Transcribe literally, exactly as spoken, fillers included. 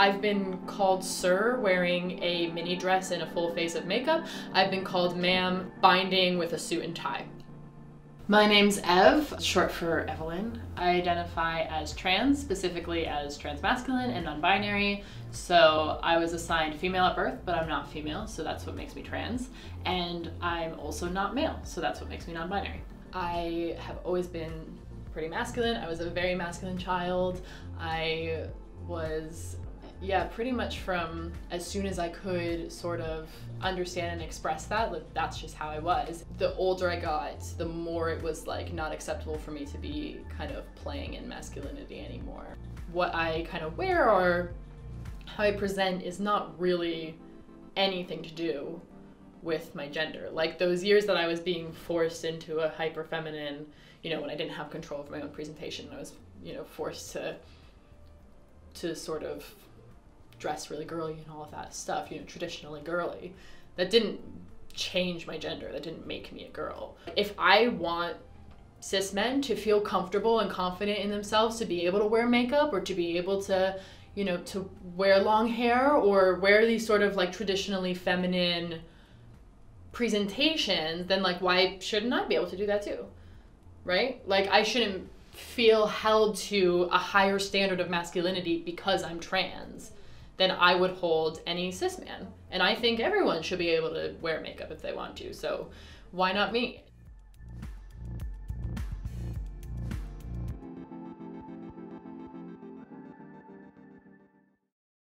I've been called sir wearing a mini dress and a full face of makeup. I've been called ma'am binding with a suit and tie. My name's Ev, short for Evelyn. I identify as trans, specifically as transmasculine and non-binary. So I was assigned female at birth, but I'm not female, so that's what makes me trans. And I'm also not male, so that's what makes me non-binary. I have always been pretty masculine. I was a very masculine child. I was, yeah, pretty much from as soon as I could sort of understand and express that, like, that's just how I was. The older I got, the more it was like not acceptable for me to be kind of playing in masculinity anymore. What I kind of wear or how I present is not really anything to do with my gender. Like those years that I was being forced into a hyper feminine, you know, when I didn't have control over my own presentation, I was, you know, forced to to sort of dress really girly and all of that stuff, you know, traditionally girly. That didn't change my gender, that didn't make me a girl. If I want cis men to feel comfortable and confident in themselves to be able to wear makeup or to be able to, you know, to wear long hair or wear these sort of like traditionally feminine presentations, then like why shouldn't I be able to do that too, right? Like I shouldn't feel held to a higher standard of masculinity because I'm trans than I would hold any cis man. And I think everyone should be able to wear makeup if they want to, so why not me?